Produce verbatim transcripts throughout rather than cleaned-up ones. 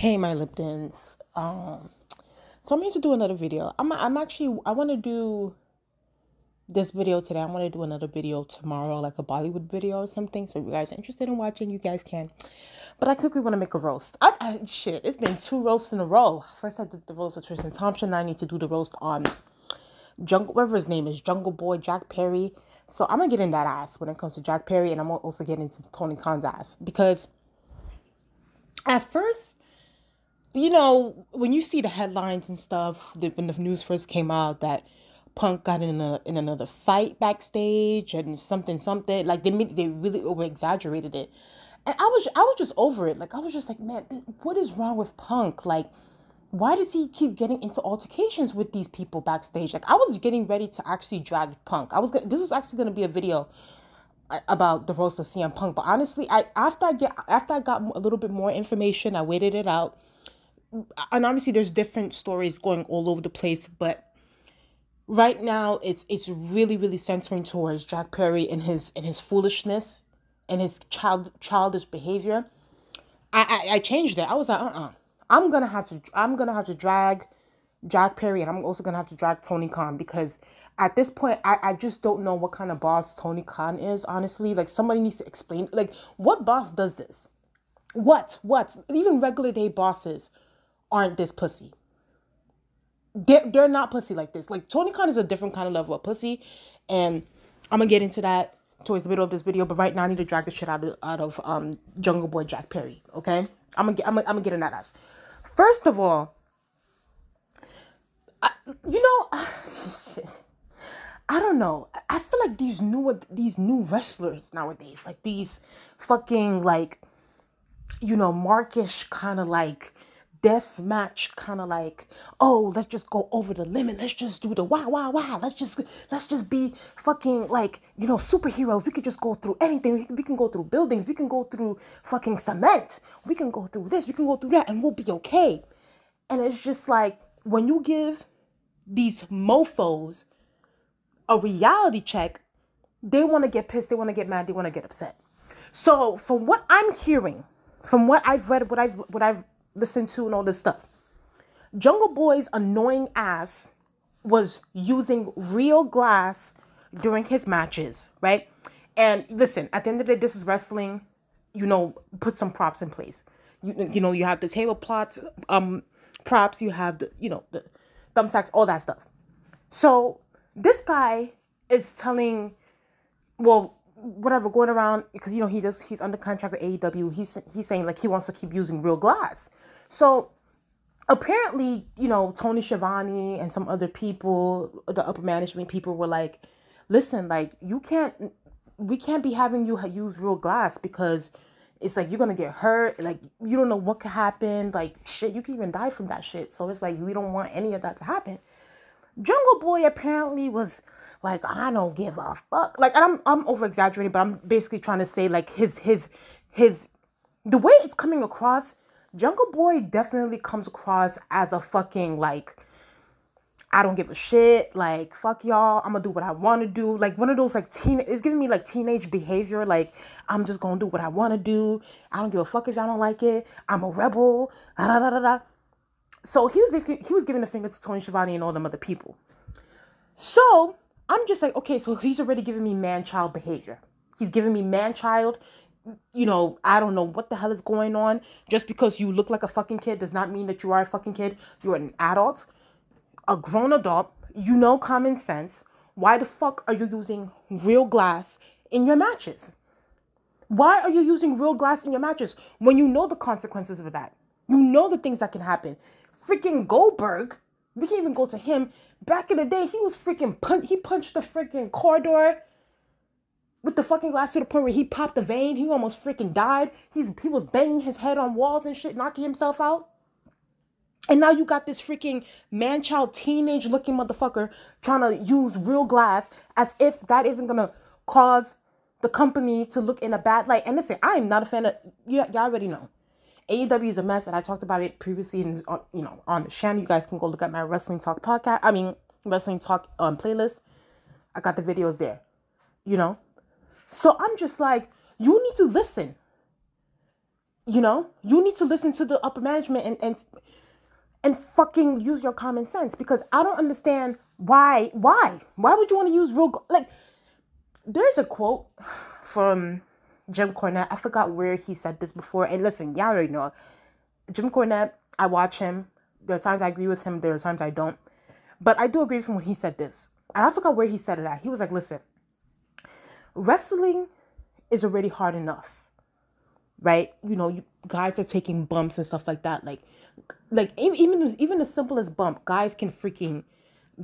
Hey, my Liptons. Um, so I'm here to do another video. I'm I'm actually, I want to do this video today. I want to do another video tomorrow, like a Bollywood video or something. So if you guys are interested in watching, you guys can. But I quickly want to make a roast. I, I, shit, it's been two roasts in a row. First I did the roast of Tristan Thompson. Now I need to do the roast on Jungle, whatever his name is, Jungle Boy Jack Perry. So I'm going to get in that ass when it comes to Jack Perry. And I'm going to also get into Tony Khan's ass. Because at first, you know, when you see the headlines and stuff, the, when the news first came out that Punk got in a, in another fight backstage and something something, like they made, they really over exaggerated it, and I was I was just over it. Like I was just like, man, what is wrong with Punk? Like, why does he keep getting into altercations with these people backstage? Like I was getting ready to actually drag Punk. I was gonna, this was actually gonna be a video about the roast of C M Punk, but honestly, I after I get after I got a little bit more information, I waited it out. And obviously there's different stories going all over the place, but right now it's it's really really centering towards Jack Perry and his and his foolishness and his child childish behavior. I I, I changed it. I was like, uh-uh. I'm gonna have to I'm gonna have to drag Jack Perry, and I'm also gonna have to drag Tony Khan, because at this point I, I just don't know what kind of boss Tony Khan is, honestly. Like somebody needs to explain, like what boss does this? What? What? Even regular day bosses aren't this pussy. They're, they're not pussy like this. Like Tony Khan is a different kind of level of pussy, and I'm gonna get into that towards the middle of this video. But right now I need to drag the shit out of, out of um Jungle Boy Jack Perry. Okay, I'm gonna get I'm gonna, I'm gonna get in that ass. First of all, I, you know, I don't know. I feel like these new these new wrestlers nowadays, like these fucking like, you know, Markish kind of like. Death match kind of like, oh, let's just go over the limit, let's just do the wow wow wow, let's just let's just be fucking like, you know, superheroes. We could just go through anything. We can, we can go through buildings, we can go through fucking cement, we can go through this, we can go through that, and we'll be okay. And it's just like, when you give these mofos a reality check, they want to get pissed, they want to get mad, they want to get upset. So from what I'm hearing, from what I've read, what I've what I've listen to and all this stuff, Jungle Boy's annoying ass was using real glass during his matches, right? And listen, at the end of the day, this is wrestling. You know, put some props in place. You, you know, you have the table plots, um, props. You have the, you know, the thumbtacks, all that stuff. So this guy is telling, well, whatever, going around, because you know he does, he's under contract with A E W. He's he's saying like he wants to keep using real glass. So apparently, you know, Tony Schiavone and some other people, the upper management people, were like, listen, like you can't, we can't be having you use real glass, because it's like you're gonna get hurt. Like you don't know what could happen. Like shit, you can even die from that shit. So it's like we don't want any of that to happen. Jungle Boy apparently was like, I don't give a fuck. Like, and I'm I'm over exaggerating, but I'm basically trying to say like his his his the way it's coming across, Jungle Boy definitely comes across as a fucking like, I don't give a shit. Like, fuck y'all. I'm gonna do what I wanna do. Like one of those like teen it's giving me like teenage behavior. Like, I'm just gonna do what I wanna do. I don't give a fuck if y'all don't like it. I'm a rebel. Da da da da da. So he was he was giving the finger to Tony Schiavone and all them other people. So I'm just like, okay, so he's already giving me man-child behavior. He's giving me man-child. You know, I don't know what the hell is going on. Just because you look like a fucking kid does not mean that you are a fucking kid. You're an adult, a grown adult. You know common sense. Why the fuck are you using real glass in your matches? Why are you using real glass in your matches when you know the consequences of that? You know the things that can happen. Freaking Goldberg, we can't even go to him. Back in the day, he was freaking punch. He punched the freaking corridor with the fucking glass to the point where he popped a vein. He almost freaking died. He's he was banging his head on walls and shit, knocking himself out. And now you got this freaking man-child, teenage-looking motherfucker trying to use real glass as if that isn't gonna cause the company to look in a bad light. And listen, I am not a fan of you. Y'all already know. A E W is a mess, and I talked about it previously, in, you know, on the channel. You guys can go look at my Wrestling Talk podcast. I mean, Wrestling Talk um, playlist. I got the videos there, you know. So I'm just like, you need to listen. You know, you need to listen to the upper management and, and, and fucking use your common sense, because I don't understand why, why, why would you want to use real, like, there's a quote from Jim Cornette. I forgot where he said this before. And listen, y'all already know, Jim Cornette, I watch him. There are times I agree with him. There are times I don't. But I do agree with him when he said this. And I forgot where he said it at. He was like, listen, wrestling is already hard enough, right? You know, you, guys are taking bumps and stuff like that. Like, like even, even the simplest bump, guys can freaking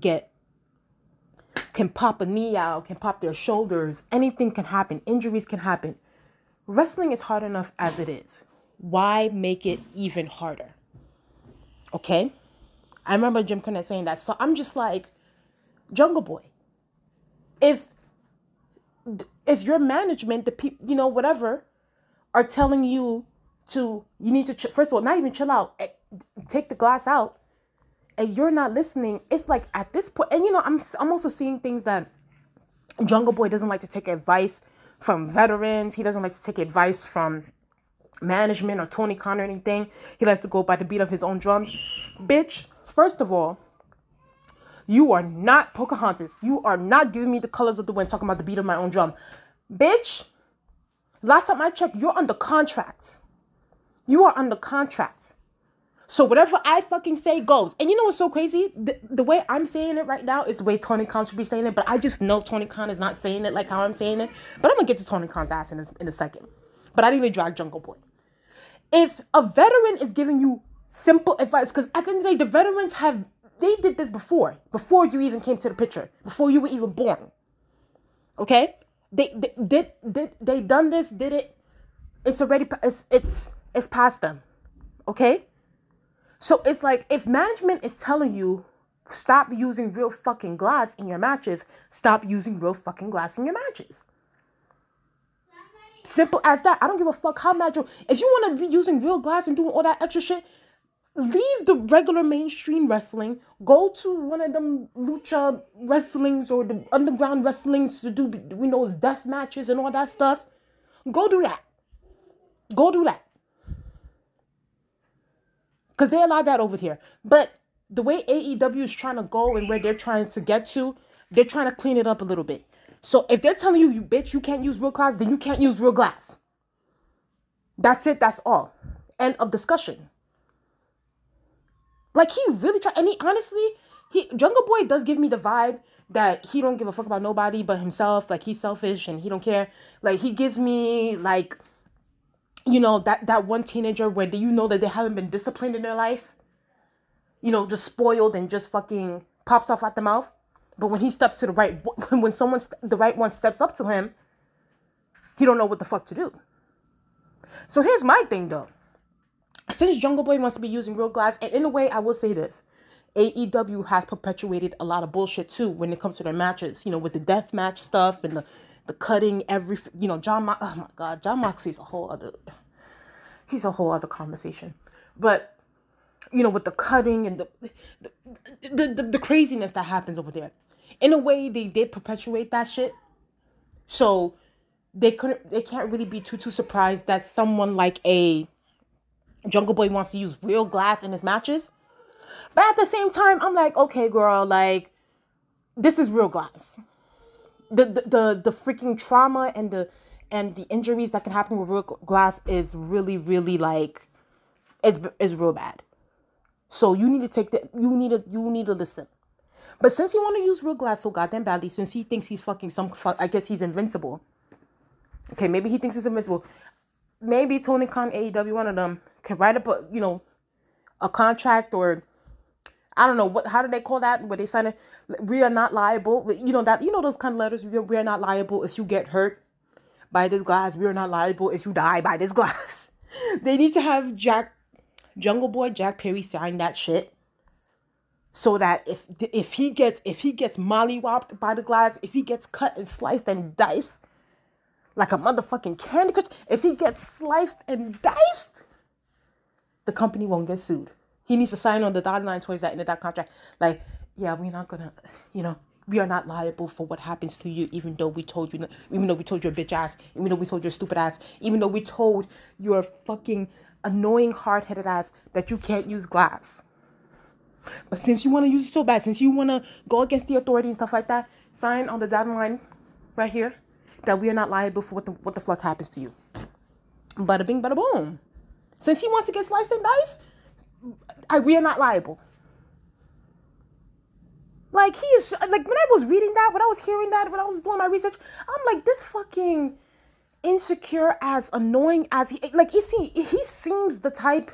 get, can pop a knee out, can pop their shoulders. Anything can happen. Injuries can happen. Wrestling is hard enough as it is. Why make it even harder? Okay? I remember Jim Cornette saying that. So I'm just like, Jungle Boy, if if your management, the people, you know, whatever, are telling you to, you need to, ch first of all, not even chill out, take the glass out, and you're not listening, it's like at this point, and you know, I'm, I'm also seeing things that Jungle Boy doesn't like to take advice from veterans. He doesn't like to take advice from management or Tony Khan or anything. He likes to go by the beat of his own drums. Bitch, first of all, you are not Pocahontas. You are not giving me the colors of the wind talking about the beat of my own drum. Bitch, last time I checked, you're under contract. You are under contract. So whatever I fucking say goes. And you know what's so crazy? The, the way I'm saying it right now is the way Tony Khan should be saying it. But I just know Tony Khan is not saying it like how I'm saying it. But I'm going to get to Tony Khan's ass in a, in a second. But I need to drag Jungle Boy. If a veteran is giving you simple advice, because at the end of the day, the veterans have... They did this before, before you even came to the picture, before you were even born, okay? They, they did, did they done this, did it, it's already, it's, it's, it's past them, okay? So it's like, if management is telling you, stop using real fucking glass in your matches, stop using real fucking glass in your matches. Simple as that. I don't give a fuck how mad you, if you want to be using real glass and doing all that extra shit, leave the regular mainstream wrestling. Go to one of them lucha wrestlings or the underground wrestlings to do, we know, death matches and all that stuff. Go do that. Go do that. Because they allow that over here. But the way A E W is trying to go and where they're trying to get to, they're trying to clean it up a little bit. So if they're telling you, you bitch, you can't use real glass, then you can't use real glass. That's it. That's all. End of discussion. Like, he really tried, and he honestly, he, Jungle Boy does give me the vibe that he don't give a fuck about nobody but himself. Like, he's selfish and he don't care. Like, he gives me, like, you know, that, that one teenager where you know that they haven't been disciplined in their life. You know, just spoiled and just fucking pops off at the mouth. But when he steps to the right, when someone, the right one steps up to him, he don't know what the fuck to do. So here's my thing, though. Since Jungle Boy wants to be using real glass, and in a way, I will say this, A E W has perpetuated a lot of bullshit too when it comes to their matches, you know, with the death match stuff and the, the cutting every, you know, John, Mo oh my God, John Moxley's a whole other, he's a whole other conversation, but, you know, with the cutting and the, the, the, the, the craziness that happens over there, in a way, they did perpetuate that shit, so they couldn't, they can't really be too, too surprised that someone like a Jungle Boy wants to use real glass in his matches. But at the same time, I'm like, okay, girl, like, this is real glass. The the the, the freaking trauma and the and the injuries that can happen with real glass is really, really, like, it's is real bad. So you need to take the you need to you need to listen. But since you want to use real glass so goddamn badly, since he thinks he's fucking some fuck, I guess he's invincible. Okay, maybe he thinks he's invincible. Maybe Tony Khan, A E W, one of them, can write up a, you know, a contract, or I don't know, what, how do they call that? Where they sign it, we are not liable. You know, that, you know, those kind of letters, we are, we are not liable if you get hurt by this glass. We are not liable if you die by this glass. They need to have Jack, Jungle Boy Jack Perry sign that shit. So that if, if he gets, if he gets mollywopped by the glass, if he gets cut and sliced and diced, like a motherfucking candy crush. If he gets sliced and diced, the company won't get sued. He needs to sign on the dotted line towards that end of that contract. Like, yeah, we're not gonna, you know, we are not liable for what happens to you, even though we told you, even though we told your bitch ass, even though we told your stupid ass, even though we told your fucking annoying hard-headed ass that you can't use glass. But since you want to use it so bad, since you want to go against the authority and stuff like that, sign on the dotted line right here that we are not liable for what the, what the fuck happens to you. Bada bing, bada boom. Since he wants to get sliced and diced, I, we are not liable. Like, he is, like, when I was reading that, when I was hearing that, when I was doing my research, I'm like, this fucking insecure as annoying as he, like, he, see, he seems the type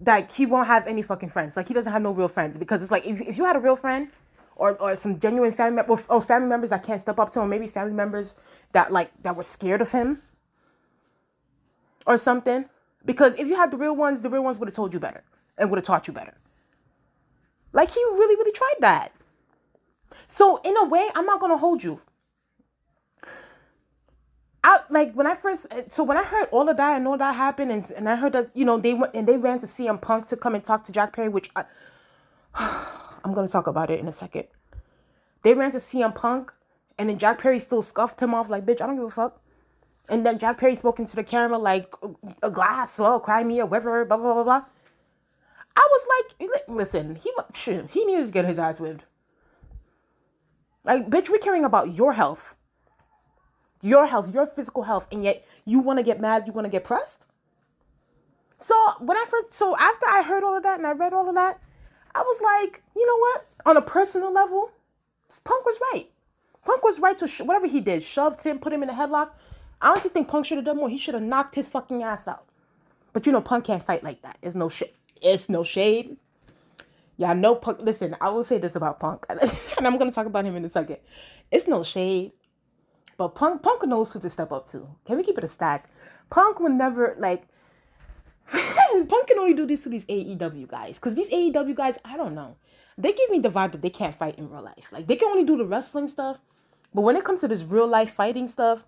that he won't have any fucking friends. Like, he doesn't have no real friends, because it's like, if, if you had a real friend, or, or some genuine family, or, or family members that can't step up to him, maybe family members that, like, that were scared of him, or something, because if you had the real ones, the real ones would have told you better, and would have taught you better. Like, he really, really tried that. So in a way, I'm not going to hold you. I, like, when I first, so when I heard all of that and all that happened, and, and I heard that, you know, they went and they ran to C M Punk to come and talk to Jack Perry, which I, I'm going to talk about it in a second. They ran to C M Punk, and then Jack Perry still scuffed him off like, bitch, I don't give a fuck. And then Jack Perry spoke into the camera like, a glass, oh, cry me, or whatever, blah, blah, blah, blah. I was like, listen, he, he needed to get his ass whipped. Like, bitch, we're caring about your health. Your health, your physical health, and yet you want to get mad, you want to get pressed? So, when I first, so after I heard all of that and I read all of that, I was like, you know what? On a personal level, Punk was right. Punk was right to, sh whatever he did, shoved him, put him in a headlock. I honestly think Punk should have done more. He should have knocked his fucking ass out. But you know, Punk can't fight like that. It's no shit. It's no shade. Yeah, I know Punk. Listen, I will say this about Punk, and I'm going to talk about him in a second. It's no shade, but Punk Punk knows who to step up to. Can we keep it a stack? Punk will never, like, Punk can only do this to these A E W guys. Because these A E W guys, I don't know. They give me the vibe that they can't fight in real life. Like, they can only do the wrestling stuff. But when it comes to this real life fighting stuff,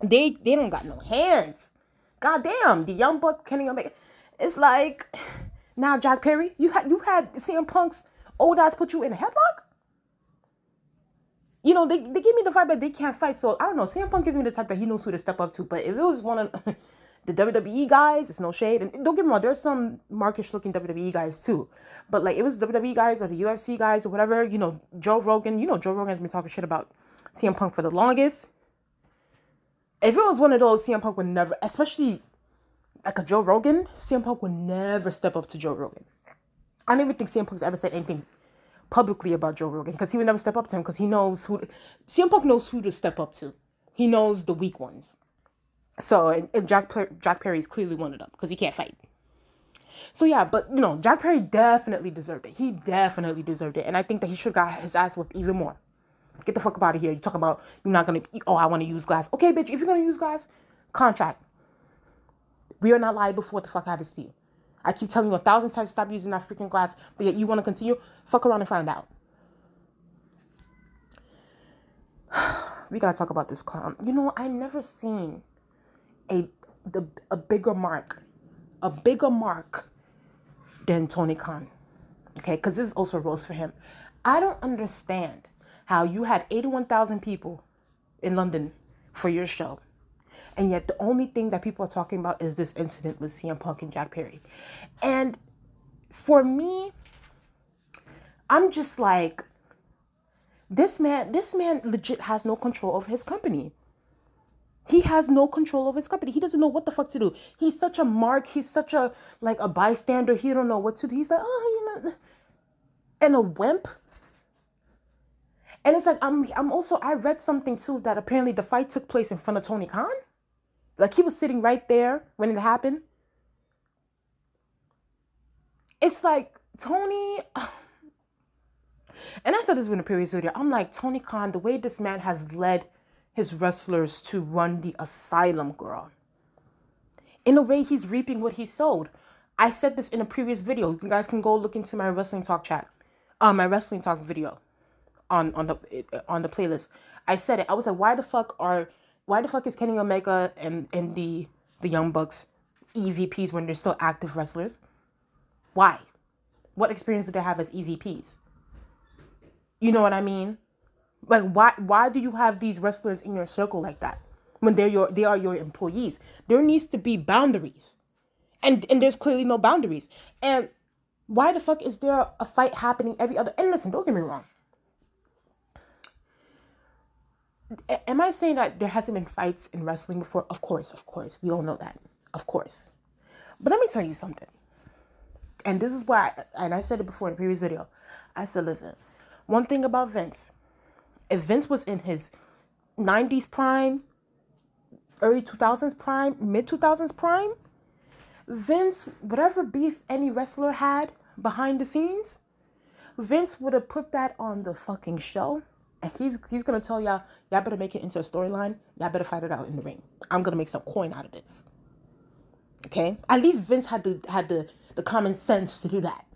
they, they don't got no hands. Goddamn, the Young Buck, Kenny Omega. It's like, now Jack Perry, you had you had C M Punk's old ass put you in a headlock? You know, they, they give me the vibe that they can't fight. So, I don't know. C M Punk gives me the type that he knows who to step up to. But if it was one of the W W E guys, it's no shade. And don't get me wrong, there's some markish-looking W W E guys, too. But, like, it was W W E guys or the U F C guys or whatever. You know, Joe Rogan. You know, Joe Rogan has been talking shit about C M Punk for the longest. If it was one of those, C M Punk would never, especially like a Joe Rogan, C M Punk would never step up to Joe Rogan. I don't even think C M Punk's ever said anything publicly about Joe Rogan, because he would never step up to him, because he knows who, C M Punk knows who to step up to. He knows the weak ones. So, and, and Jack, per, Jack Perry is clearly one of them, because he can't fight. So yeah, but you know, Jack Perry definitely deserved it. He definitely deserved it. And I think that he should have got his ass whipped even more. Get the fuck up out of here. You talk about, you're not going to, oh, I want to use glass. Okay, bitch, if you're going to use glass, contract. We are not liable for what the fuck happens to you. I keep telling you a thousand times, stop using that freaking glass, but yet you want to continue? Fuck around and find out. We got to talk about this clown. You know, I never seen a, the, a bigger mark, a bigger mark than Tony Khan. Okay, because this is also a roast for him. I don't understand how you had eighty-one thousand people in London for your show, and yet the only thing that people are talking about is this incident with C M Punk and Jack Perry. And for me, I'm just like, this man, this man legit has no control over his company. He has no control over his company. He doesn't know what the fuck to do. He's such a mark. He's such a, like, a bystander. He don't know what to do. He's like, oh, you know, and a wimp. And it's like, I'm, I'm also, I read something too, that apparently the fight took place in front of Tony Khan. Like, he was sitting right there when it happened. It's like, Tony, and I said this in a previous video, I'm like, Tony Khan, the way this man has led his wrestlers to run the asylum, girl. In a way, he's reaping what he sowed. I said this in a previous video. You guys can go look into my wrestling talk chat, uh, my wrestling talk video. On, on the on the playlist, I said it. I was like, why the fuck are, why the fuck is Kenny Omega and and the the Young Bucks E V Ps when they're still active wrestlers? Why? What experience did they have as E V Ps? You know what I mean? Like, why why do you have these wrestlers in your circle like that when they're your they are your employees? There needs to be boundaries. And and there's clearly no boundaries. And why the fuck is there a fight happening every other... And listen, don't get me wrong. Am I saying that there hasn't been fights in wrestling before? Of course, of course. We all know that. Of course. But let me tell you something. And this is why... And I said it before in a previous video. I said, listen. One thing about Vince. If Vince was in his nineties prime, early two thousands prime, mid two thousands prime... Vince, whatever beef any wrestler had behind the scenes, Vince would have put that on the fucking show. And he's he's going to tell y'all, y'all better make it into a storyline. Y'all better fight it out in the ring. I'm going to make some coin out of this. Okay? At least Vince had the, had the, the common sense to do that.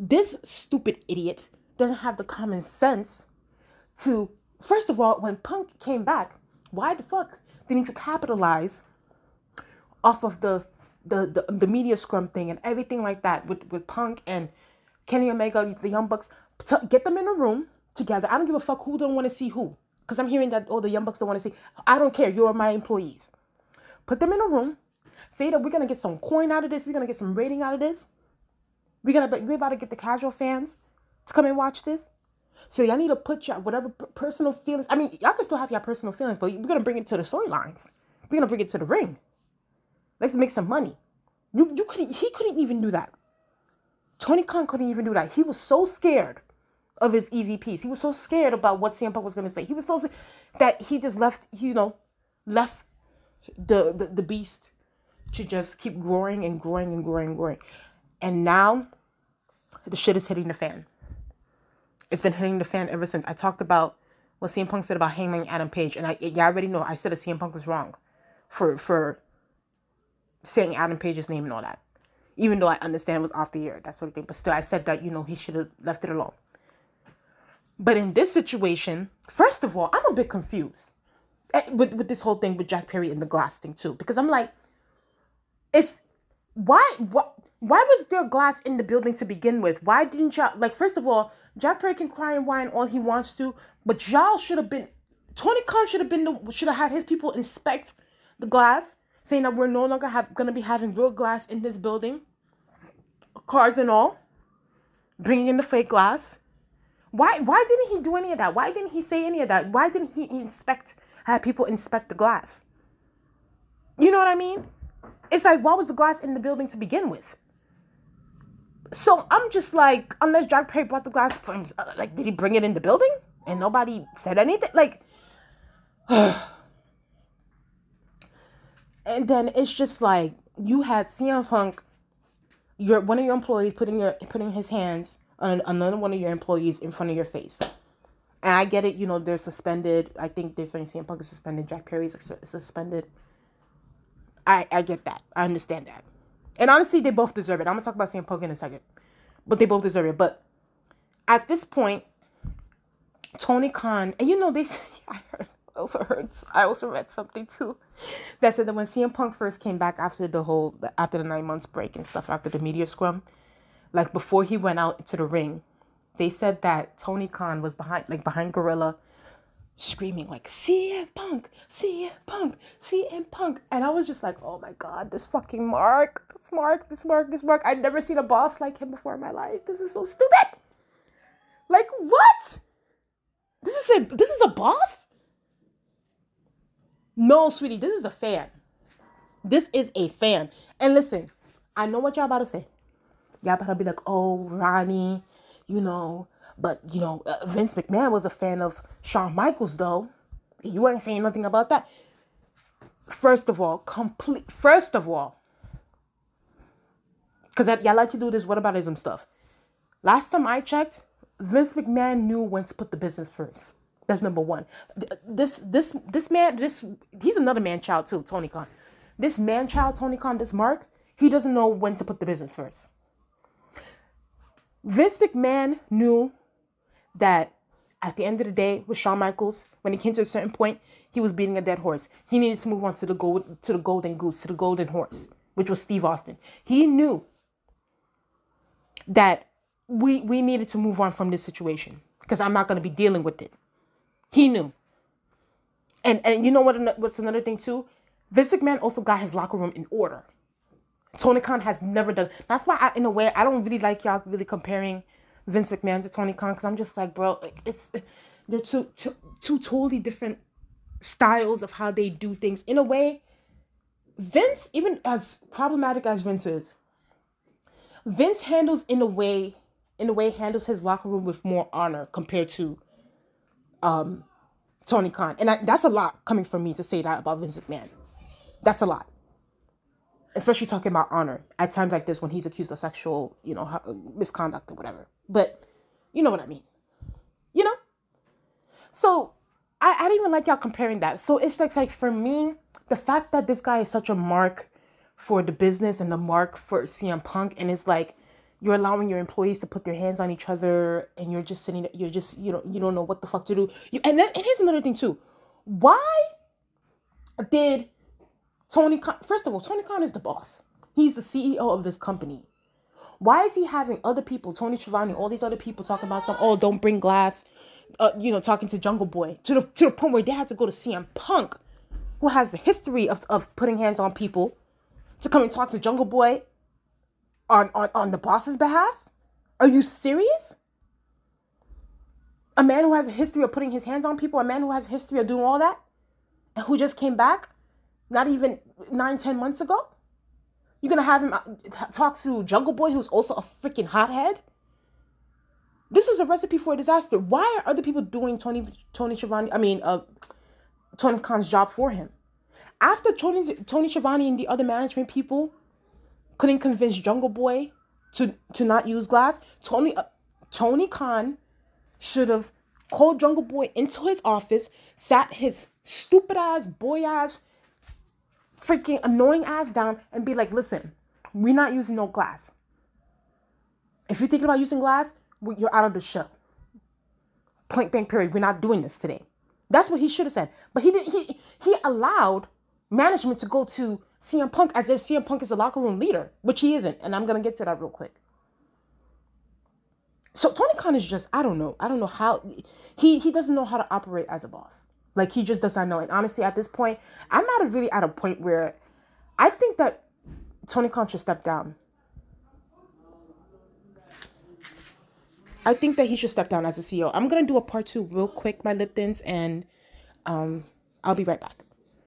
This stupid idiot doesn't have the common sense to... First of all, when Punk came back, why the fuck didn't you capitalize off of the... The, the the media scrum thing and everything like that with, with Punk and Kenny Omega, the Young Bucks, t get them in a room together. I don't give a fuck who don't want to see who. Because I'm hearing that, oh, the Young Bucks don't want to see. I don't care. You're my employees. Put them in a room. Say that we're going to get some coin out of this. We're going to get some rating out of this. We're, gonna, we're about to get the casual fans to come and watch this. So y'all need to put your whatever personal feelings. I mean, y'all can still have your personal feelings, but we're going to bring it to the storylines. We're going to bring it to the ring. Let's make some money. You, you couldn't, he couldn't even do that. Tony Khan couldn't even do that. He was so scared of his E V Ps. He was so scared about what C M Punk was going to say. He was so scared that he just left, you know, left the, the, the beast to just keep growing and growing and growing and growing. And now the shit is hitting the fan. It's been hitting the fan ever since. I talked about what C M Punk said about hanging Adam Page. And I, yeah, I already know. I said that C M Punk was wrong for... for saying Adam Page's name and all that. Even though I understand it was off the air, that sort of thing. But still, I said that, you know, he should have left it alone. But in this situation, first of all, I'm a bit confused with, with this whole thing with Jack Perry and the glass thing too. Because I'm like, if, why, why, why was there glass in the building to begin with? Why didn't y'all, like, first of all, Jack Perry can cry and whine all he wants to, but y'all should have been, Tony Khan should have been, the, should have had his people inspect the glass, saying that we're no longer have, gonna be having real glass in this building, cars and all, bringing in the fake glass. Why? Why didn't he do any of that? Why didn't he say any of that? Why didn't he inspect? Have people inspect the glass? You know what I mean? It's like, why was the glass in the building to begin with? So I'm just like, unless Jack Perry brought the glass from, like, did he bring it in the building and nobody said anything? Like. And then it's just like, you had C M Punk, your one of your employees putting your putting his hands on another one of your employees in front of your face. And I get it, you know, they're suspended. I think they're saying C M Punk is suspended, Jack Perry's suspended. I I get that. I understand that. And honestly, they both deserve it. I'm gonna talk about C M Punk in a second, but they both deserve it. But at this point, Tony Khan, and you know they say, I heard. Also heard, I also read something too that said that when C M Punk first came back after the whole after the nine months break and stuff, after the media scrum, like before he went out into the ring, they said that Tony Khan was behind like behind Gorilla screaming like C M Punk, C M Punk, C M Punk. And I was just like, oh my God, this fucking Mark, this Mark, this Mark, this Mark. I'd never seen a boss like him before in my life. This is so stupid. Like, what? This is a this is a boss? No, sweetie, this is a fan. This is a fan. And listen, I know what y'all about to say. Y'all about to be like, oh, Ronnie, you know, but, you know, uh, Vince McMahon was a fan of Shawn Michaels, though. You ain't saying nothing about that. First of all, complete, first of all, because y'all like to do this whataboutism stuff. Last time I checked, Vince McMahon knew when to put the business first. That's number one. This, this, this man, this, he's another man child too, Tony Khan. This man child, Tony Khan, this Mark, he doesn't know when to put the business first. Vince McMahon knew that at the end of the day with Shawn Michaels, when it came to a certain point, he was beating a dead horse. He needed to move on to the gold, to the golden goose, to the golden horse, which was Steve Austin. He knew that we, we needed to move on from this situation because I'm not going to be dealing with it. He knew. And and you know what? What's another thing too? Vince McMahon also got his locker room in order. Tony Khan has never done. That's why, I, in a way, I don't really like y'all really comparing Vince McMahon to Tony Khan, because I'm just like, bro, like it's they're two, two two totally different styles of how they do things. In a way, Vince, even as problematic as Vince is, Vince handles in a way, in a way handles his locker room with more honor compared to, um. Tony Khan. And I, that's a lot coming from me to say that about Vince McMahon. That's a lot. Especially talking about honor at times like this when he's accused of sexual, you know, misconduct or whatever. But you know what I mean. You know? So I, I didn't even like y'all comparing that. So it's like, like for me, the fact that this guy is such a mark for the business and a mark for C M Punk, and it's like you're allowing your employees to put their hands on each other, and you're just sitting, you're just, you know, you don't know what the fuck to do. You, and, that, and here's another thing too. Why did Tony Khan, first of all, Tony Khan is the boss. He's the C E O of this company. Why is he having other people, Tony Schiavone, all these other people talking about some, oh, don't bring glass, uh, you know, talking to Jungle Boy, to the, to the point where they had to go to C M Punk, who has the history of, of putting hands on people, to come and talk to Jungle Boy On, on, on the boss's behalf? Are you serious? A man who has a history of putting his hands on people, a man who has a history of doing all that, and who just came back not even nine, ten months ago? You're going to have him talk to Jungle Boy, who's also a freaking hothead? This is a recipe for a disaster. Why are other people doing Tony Tony Schiavone, I mean, uh, Tony Khan's job for him? After Tony, Tony Schiavone and the other management people couldn't convince Jungle Boy to, to not use glass, Tony uh, Tony Khan should have called Jungle Boy into his office, sat his stupid-ass, boy-ass, freaking annoying-ass down, and be like, listen, we're not using no glass. If you're thinking about using glass, you're out of the show. Point blank period. We're not doing this today. That's what he should have said. But he didn't. He, he allowed management to go to C M Punk as if C M Punk is a locker room leader, which he isn't. And I'm going to get to that real quick. So Tony Khan is just, I don't know. I don't know how. He he doesn't know how to operate as a boss. Like, he just does not know. And honestly, at this point, I'm not really at a point where I think that Tony Khan should step down. I think that he should step down as a C E O. I'm going to do a part two real quick, my Liptons, and um, I'll be right back.